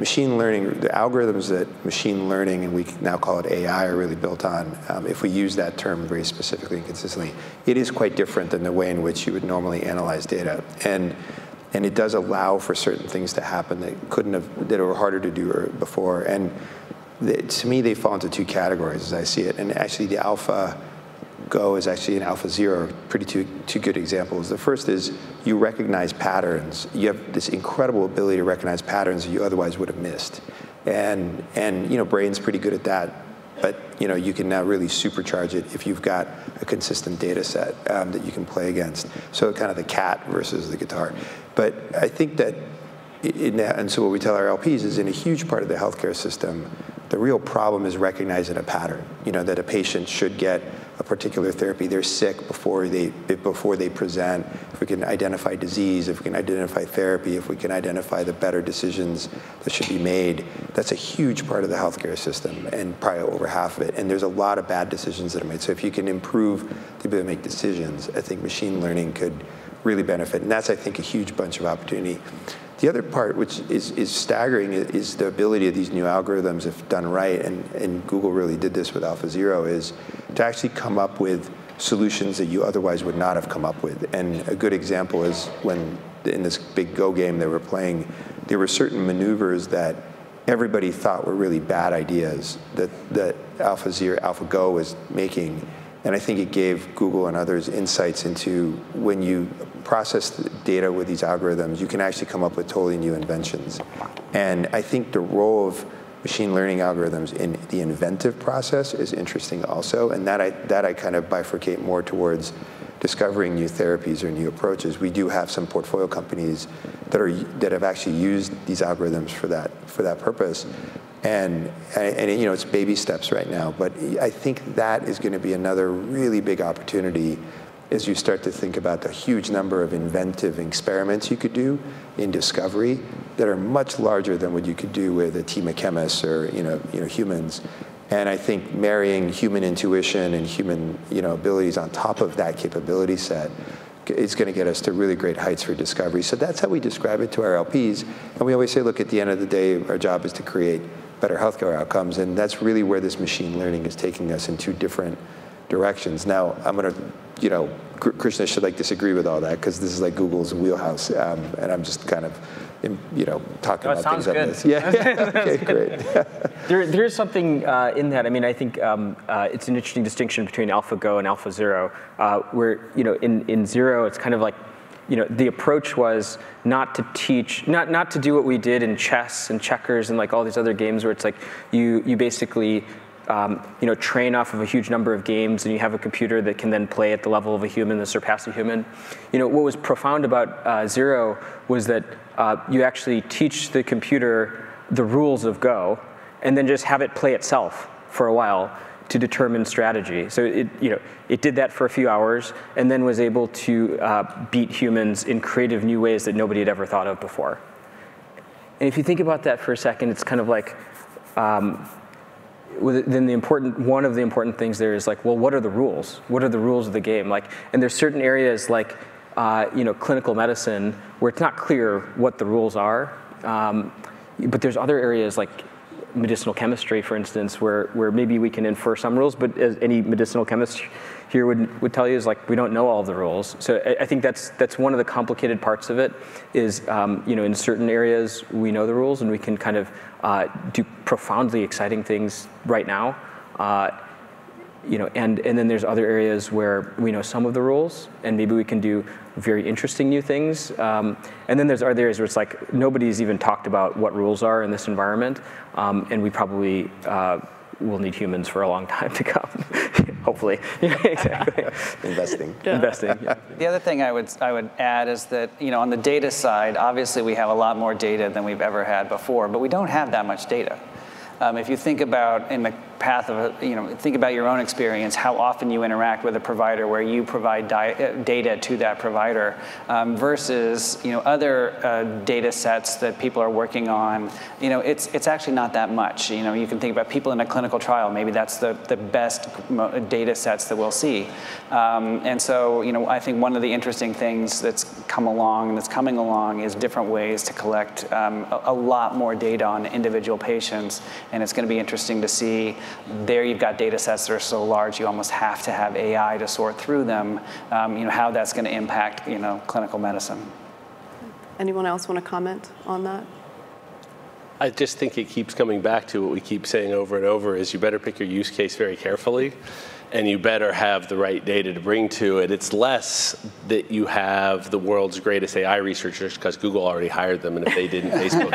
machine learning, the algorithms that machine learning, and we now call it AI, are really built on, if we use that term very specifically and consistently, it is quite different than the way in which you would normally analyze data. And it does allow for certain things to happen that couldn't have, that were harder to do before. And to me, they fall into two categories as I see it. And actually the AlphaGo is actually an AlphaZero, pretty two good examples. The first is you recognize patterns. You have this incredible ability to recognize patterns you otherwise would have missed. And you know, brain's pretty good at that, but you know, you can now really supercharge it if you've got a consistent data set that you can play against. So kind of the cat versus the guitar. But I think that, and so what we tell our LPs is in a huge part of the healthcare system, the real problem is recognizing a pattern, you know, that a patient should get a particular therapy. They're sick before they present. If we can identify disease, if we can identify therapy, if we can identify the better decisions that should be made, that's a huge part of the healthcare system and probably over half of it. And there's a lot of bad decisions that are made. So if you can improve the ability to make decisions, I think machine learning could really benefit. And that's, I think, a huge bunch of opportunity. The other part, which is staggering, is the ability of these new algorithms, if done right, and Google really did this with AlphaZero, is to actually come up with solutions that you otherwise would not have come up with. And a good example is when, in this big Go game they were playing, there were certain maneuvers that everybody thought were really bad ideas that AlphaGo was making. And I think it gave Google and others insights into when you process the data with these algorithms, you can actually come up with totally new inventions. And I think the role of machine learning algorithms in the inventive process is interesting also, and that I kind of bifurcate more towards discovering new therapies or new approaches. We do have some portfolio companies that have actually used these algorithms for that purpose. And you know, it's baby steps right now, but I think that is going to be another really big opportunity as you start to think about the huge number of inventive experiments you could do in discovery that are much larger than what you could do with a team of chemists or you know humans. And I think marrying human intuition and human abilities on top of that capability set is going to get us to really great heights for discovery. So that's how we describe it to our LPs. And we always say, look, at the end of the day, our job is to create better healthcare outcomes, and that's really where this machine learning is taking us in two different directions. Now, I'm going to, Krishna should like disagree with all that because this is like Google's wheelhouse, and I'm just kind of, talking about things like this. Yeah. Okay, great. There's something in that. I mean, I think it's an interesting distinction between AlphaGo and AlphaZero, where in Zero, it's kind of like, the approach was not to teach, not to do what we did in chess and checkers and like all these other games where it's like you basically train off of a huge number of games and you have a computer that can then play at the level of a human that surpass a human. What was profound about Zero was that you actually teach the computer the rules of Go and then just have it play itself for a while to determine strategy. So it did that for a few hours and then was able to beat humans in creative new ways that nobody had ever thought of before. And if you think about that for a second, it's kind of like, then the important, one of the important things there is like, well, what are the rules? What are the rules of the game? Like, and there's certain areas like, you know, clinical medicine where it's not clear what the rules are, but there's other areas like medicinal chemistry, for instance, where maybe we can infer some rules, but as any medicinal chemist here would tell you is like, we don't know all the rules. So I think that's one of the complicated parts of it is, you know, in certain areas we know the rules and we can kind of do profoundly exciting things right now, you know, and then there's other areas where we know some of the rules and maybe we can do very interesting new things. And then there's other areas where it's like nobody's even talked about what rules are in this environment, and we probably will need humans for a long time to come, hopefully. Exactly. Investing. Yeah. Investing, yeah. The other thing I would add is that, you know, on the data side, obviously we have a lot more data than we've ever had before, but we don't have that much data. If you think about in the path of, you know, think about your own experience, how often you interact with a provider where you provide data to that provider versus, you know, other data sets that people are working on, you know, it's actually not that much. You know, you can think about people in a clinical trial, maybe that's the best data sets that we'll see. And so, you know, I think one of the interesting things that's come along, that's coming along is different ways to collect a lot more data on individual patients. And it's going to be interesting to see. There you've got data sets that are so large you almost have to have AI to sort through them, you know, how that's going to impact, you know, clinical medicine. Anyone else want to comment on that? I just think it keeps coming back to what we keep saying over and over is you better pick your use case very carefully and you better have the right data to bring to it. It's less that you have the world's greatest AI researchers because Google already hired them, and if they didn't, Facebook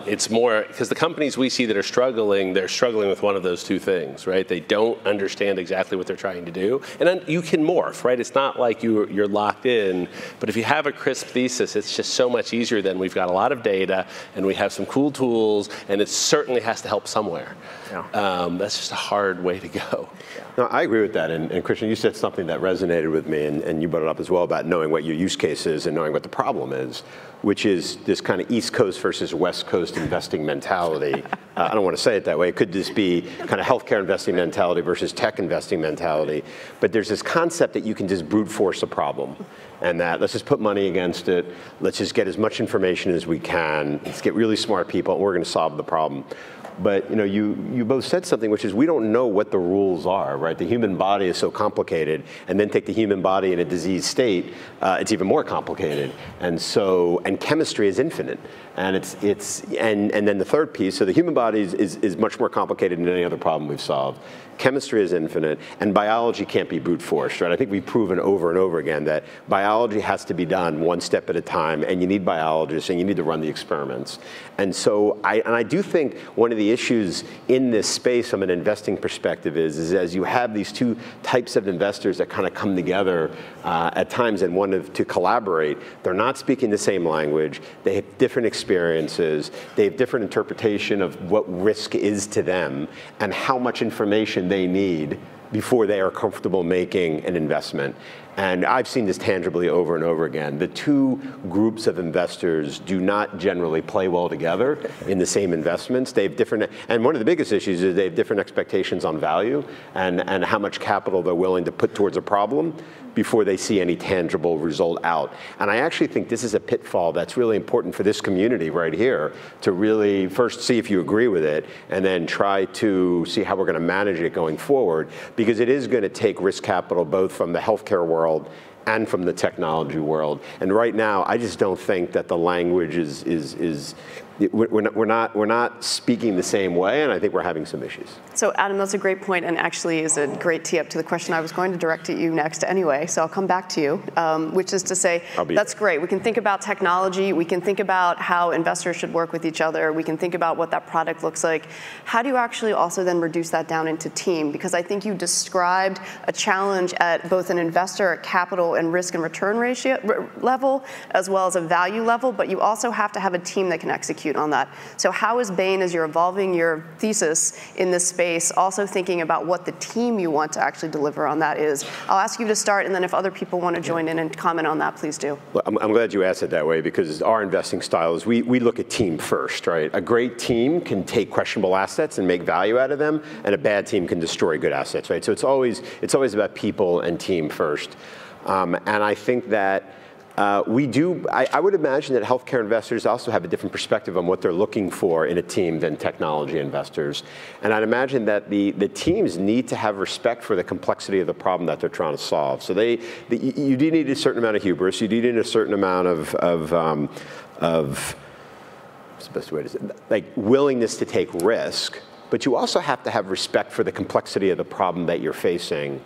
did. It's more, because the companies we see that are struggling, they're struggling with one of those two things, right? They don't understand exactly what they're trying to do. And then you can morph, right? It's not like you're locked in, but if you have a crisp thesis, it's just so much easier than we've got a lot of data, and we have some cool tools, and it certainly has to help somewhere. Yeah. That's just a hard way to go. Yeah. No, I agree with that, and Krishna, you said something that resonated with me, and you brought it up as well about knowing what your use case is and knowing what the problem is, which is this kind of East Coast versus West Coast investing mentality. I don't want to say it that way. It could just be kind of healthcare investing mentality versus tech investing mentality. But there's this concept that you can just brute force a problem and that let's just put money against it. Let's just get as much information as we can. Let's get really smart people and we're going to solve the problem. But you know, you both said something, which is we don't know what the rules are, right? The human body is so complicated, and then take the human body in a diseased state, it's even more complicated. And so, and chemistry is infinite, and and then the third piece. So the human body is much more complicated than any other problem we've solved. Chemistry is infinite, and biology can't be brute forced, right? I think we've proven over and over again that biology has to be done one step at a time, and you need biologists, and you need to run the experiments. And so, I do think one of the issues in this space from an investing perspective is as you have these two types of investors that kind of come together at times and want to collaborate, they're not speaking the same language, they have different experiences, they have different interpretation of what risk is to them, and how much information they need before they are comfortable making an investment. And I've seen this tangibly over and over again. The two groups of investors do not generally play well together in the same investments. They have different, and one of the biggest issues is they have different expectations on value and how much capital they're willing to put towards a problem before they see any tangible result out. And I actually think this is a pitfall that's really important for this community right here to really first see if you agree with it and then try to see how we're going to manage it going forward, because it is going to take risk capital both from the healthcare world and from the technology world. And right now, I just don't think that the language we're not speaking the same way, and I think we're having some issues. So Adam, that's a great point, and actually is a great tee up to the question I was going to direct at you next anyway, so I'll come back to you, which is to say, that's great. We can think about technology, we can think about how investors should work with each other, we can think about what that product looks like. How do you actually also then reduce that down into team? Because I think you described a challenge at both an investor, a capital, ratio and risk and return ratio level, as well as a value level, but you also have to have a team that can execute on that. So how is Bain, as you're evolving your thesis in this space, also thinking about what the team you want to actually deliver on that is? I'll ask you to start, and then if other people want to join in and comment on that, please do. Well, I'm glad you asked it that way, because our investing style is we look at team first, right? A great team can take questionable assets and make value out of them, and a bad team can destroy good assets, right? So it's always about people and team first. And I think that I would imagine that healthcare investors also have a different perspective on what they're looking for in a team than technology investors. And I'd imagine that the teams need to have respect for the complexity of the problem that they're trying to solve. So you do need a certain amount of hubris, you do need a certain amount of what's the best way to say it? Like willingness to take risk, but you also have to have respect for the complexity of the problem that you're facing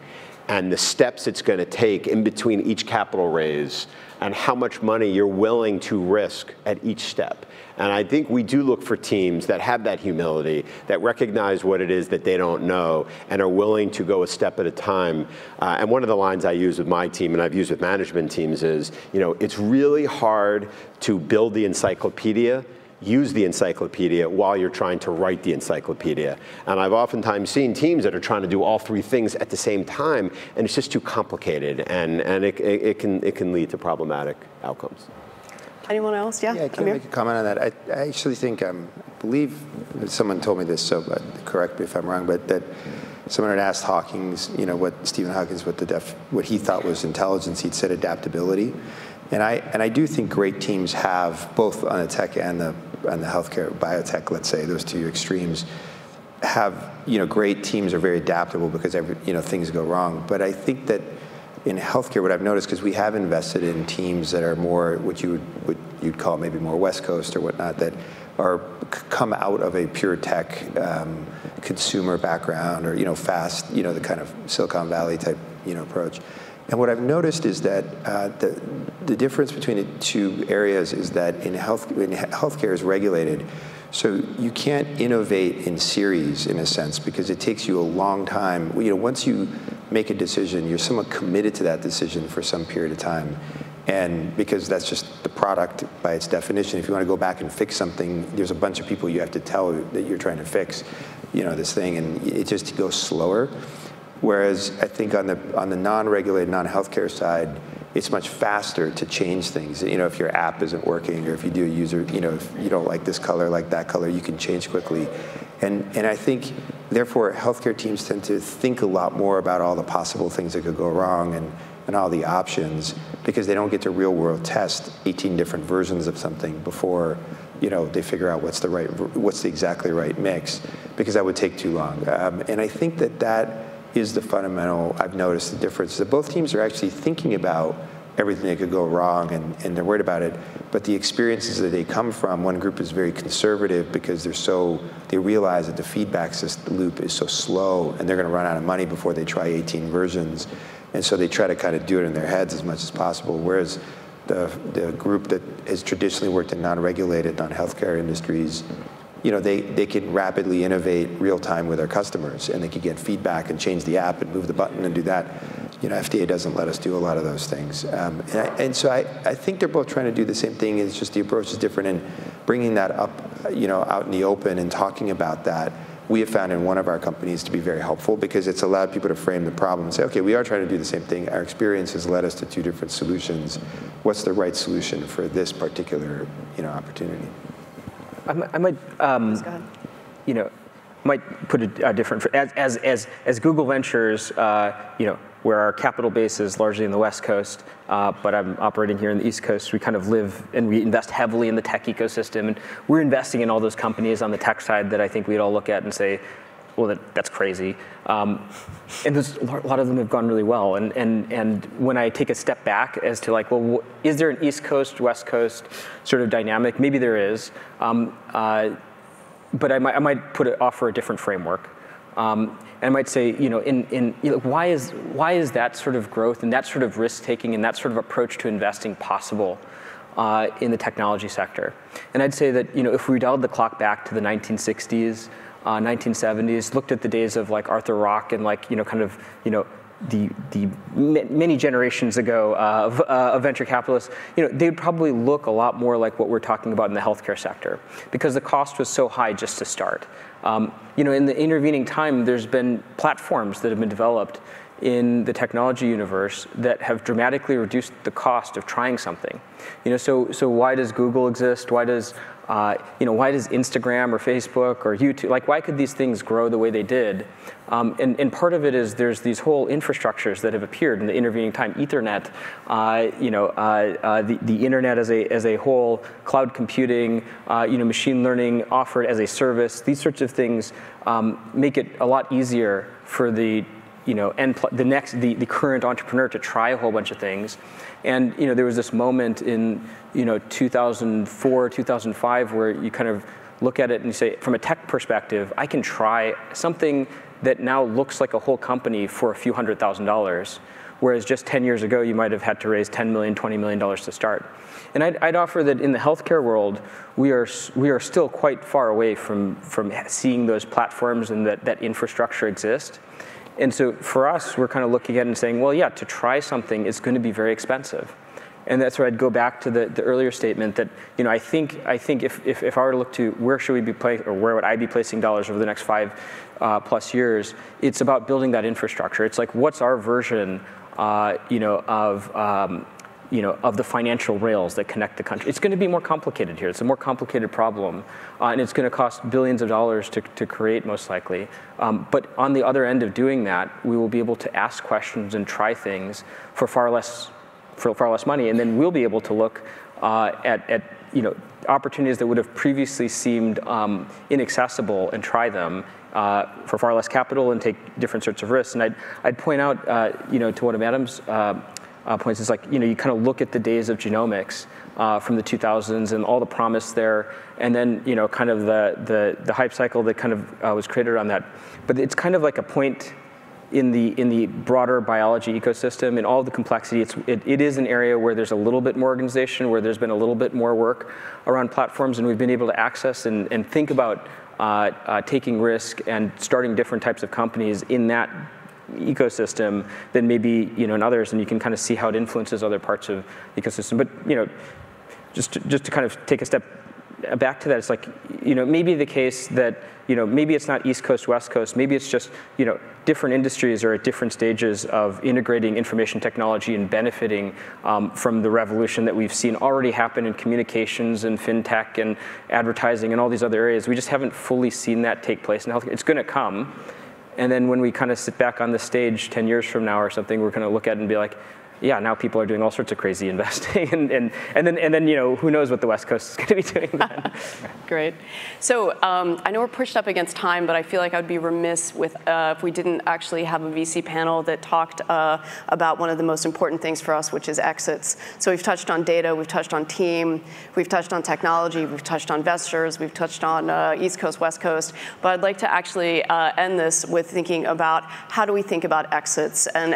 and the steps it's going to take in between each capital raise and how much money you're willing to risk at each step. And I think we do look for teams that have that humility, that recognize what it is that they don't know, and are willing to go a step at a time. And one of the lines I use with my team, and I've used with management teams, is, you know, it's really hard to build the encyclopedia, use the encyclopedia while you're trying to write the encyclopedia. And I've oftentimes seen teams that are trying to do all three things at the same time, and it's just too complicated, and it can lead to problematic outcomes. Anyone else? Yeah, I can make a comment on that. I actually think, I believe someone told me this, so correct me if I'm wrong, but that someone had asked Hawkins, you know, Stephen Hawkins, what he thought was intelligence. He'd said adaptability. And I do think great teams have, both on the tech and on the healthcare, biotech, let's say, those two extremes, have, you know, great teams are very adaptable because, you know, things go wrong. But I think that in healthcare, what I've noticed, because we have invested in teams that are more what you'd call maybe more West Coast or whatnot, that are come out of a pure tech consumer background, or, you know, fast, you know, the kind of Silicon Valley type, you know, approach. And what I've noticed is that the difference between the two areas is that healthcare is regulated, so you can't innovate in series, in a sense, because it takes you a long time. You know, once you make a decision, you're somewhat committed to that decision for some period of time, and because that's just the product by its definition. If you want to go back and fix something, there's a bunch of people you have to tell that you're trying to fix, you know, this thing, and it just goes slower. Whereas I think on the non-regulated, non-healthcare side, it's much faster to change things. You know, if your app isn't working, or if you do a user, you know, if you don't like this color, like that color, you can change quickly. And I think, therefore, healthcare teams tend to think a lot more about all the possible things that could go wrong and all the options, because they don't get to real-world test 18 different versions of something before, you know, they figure out what's the exactly right mix, because that would take too long. And I think that is the fundamental, I've noticed the difference, that both teams are actually thinking about everything that could go wrong, and they're worried about it, but the experiences that they come from, one group is very conservative because they realize that the feedback loop is so slow and they're gonna run out of money before they try 18 versions, and so they try to kind of do it in their heads as much as possible, whereas the group that has traditionally worked in non-regulated, non-healthcare industries, you know, they can rapidly innovate real time with their customers, and they can get feedback and change the app and move the button and do that. You know, FDA doesn't let us do a lot of those things. And so I think they're both trying to do the same thing. It's just the approach is different, and bringing that up, you know, out in the open and talking about that, we have found in one of our companies to be very helpful, because it's allowed people to frame the problem and say, okay, we are trying to do the same thing. Our experience has led us to two different solutions. What's the right solution for this particular, you know, opportunity? I might, you know, might put a different, as Google Ventures, you know, where our capital base is largely in the West Coast, but I'm operating here in the East Coast. We kind of live and we invest heavily in the tech ecosystem, and we're investing in all those companies on the tech side that I think we'd all look at and say, well, that's crazy. And a lot of them have gone really well. And when I take a step back as to, like, well, is there an East Coast, West Coast sort of dynamic? Maybe there is. But I might offer a different framework. And I might say, you know, you know, why is that sort of growth and that sort of risk taking and that sort of approach to investing possible in the technology sector? And I'd say that, you know, if we dialed the clock back to the 1960s, 1970s, looked at the days of, like, Arthur Rock and, like, you know, kind of, you know, the many generations ago of venture capitalists, you know, they'd probably look a lot more like what we're talking about in the healthcare sector, because the cost was so high just to start. You know, in the intervening time, there's been platforms that have been developed in the technology universe that have dramatically reduced the cost of trying something. You know, so why does Google exist? Why does you know, why does Instagram or Facebook or YouTube, like, why could these things grow the way they did? And part of it is there's these whole infrastructures that have appeared in the intervening time. Ethernet, you know, the internet as a whole, cloud computing, you know, machine learning offered as a service. These sorts of things make it a lot easier for the, you know, the current entrepreneur to try a whole bunch of things. And, you know, there was this moment in, you know, 2004, 2005, where you kind of look at it and you say, from a tech perspective, I can try something that now looks like a whole company for a few $100,000, whereas just 10 years ago, you might have had to raise $10 million, $20 million to start. And I'd offer that in the healthcare world, we are still quite far away from seeing those platforms and that infrastructure exist. And so for us, we're kind of looking at it and saying, well, yeah, to try something is going to be very expensive. And that's where I'd go back to the earlier statement that, you know, I think if I were to look to where should we be placing, or where would I be placing dollars over the next 5+ years, it's about building that infrastructure. It's like, what's our version, you know, of the financial rails that connect the country. It's going to be more complicated here. It's a more complicated problem, and it's going to cost billions of dollars to create, most likely. But on the other end of doing that, we will be able to ask questions and try things for far less money, and then we'll be able to look at you know, opportunities that would have previously seemed inaccessible and try them for far less capital and take different sorts of risks. And I'd point out, you know, to one of Adam's points, is like, you know, you kind of look at the days of genomics from the 2000s and all the promise there, and then, you know, kind of the hype cycle that kind of was created on that. But it's kind of like a point in the broader biology ecosystem and all the complexity. It is an area where there's a little bit more organization, where there's been a little bit more work around platforms, and we've been able to access and think about taking risk and starting different types of companies in that ecosystem than maybe, you know, in others, and you can kind of see how it influences other parts of the ecosystem. But, you know, just to kind of take a step back to that, it's like, you know, maybe the case that, you know, maybe it's not East Coast, West Coast, maybe it's just, you know, different industries are at different stages of integrating information technology and benefiting from the revolution that we've seen already happen in communications and fintech and advertising and all these other areas. We just haven't fully seen that take place in healthcare. It's going to come. And then when we kind of sit back on the stage 10 years from now or something, we're going to look at it and be like, yeah, now people are doing all sorts of crazy investing. and then you know, who knows what the West Coast is going to be doing then. Great. So I know we're pushed up against time, but I feel like I'd be remiss if we didn't actually have a VC panel that talked about one of the most important things for us, which is exits. So we've touched on data, we've touched on team, we've touched on technology, we've touched on investors, we've touched on East Coast, West Coast. But I'd like to actually end this with thinking about, how do we think about exits? And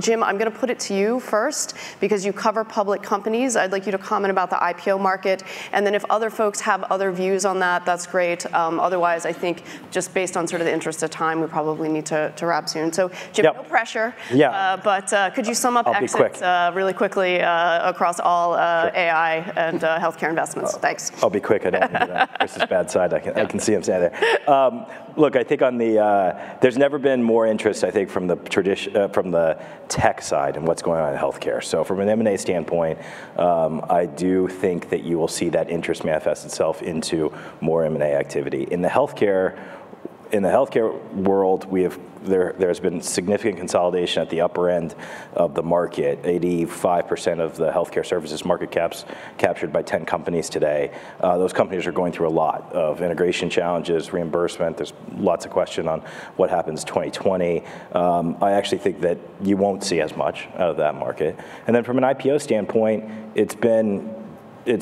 Jim, I'm going to put it to you first, because you cover public companies. I'd like you to comment about the IPO market, and then if other folks have other views on that, that's great. Otherwise, I think just based on sort of the interest of time, we probably need to wrap soon. So Jim, yep. No pressure, yeah. but could you sum up exits quick. Really quickly across all sure. AI and healthcare investments? Thanks. I'll be quick. I don't want to do that. Chris's bad side. I can see him standing there. Look, I think on the there's never been more interest, I think, from the tradition from the tech side and what's going on in healthcare. So from an M&A standpoint, I do think that you will see that interest manifest itself into more M&A activity. In the healthcare world, there's been significant consolidation at the upper end of the market. 85% of the healthcare services market cap's captured by 10 companies today. Those companies are going through a lot of integration challenges, reimbursement. There's lots of question on what happens 2020. I actually think that you won't see as much out of that market. And then from an IPO standpoint, it's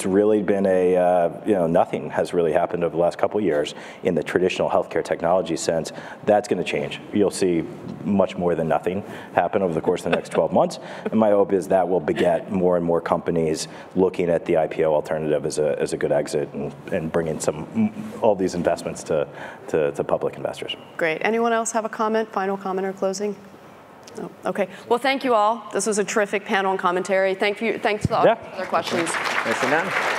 really been a, you know, nothing has really happened over the last couple of years in the traditional healthcare technology sense. That's going to change. You'll see much more than nothing happen over the course of the next 12 months. And my hope is that will beget more and more companies looking at the IPO alternative as a good exit and bringing all these investments to public investors. Great. Anyone else have a comment, final comment or closing? Oh, okay. Well, thank you all. This was a terrific panel and commentary. Thanks for all the questions. Thanks for that.